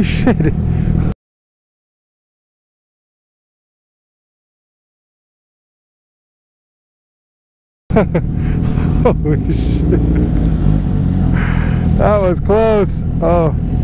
Holy shit. Holy shit. That was close. Oh.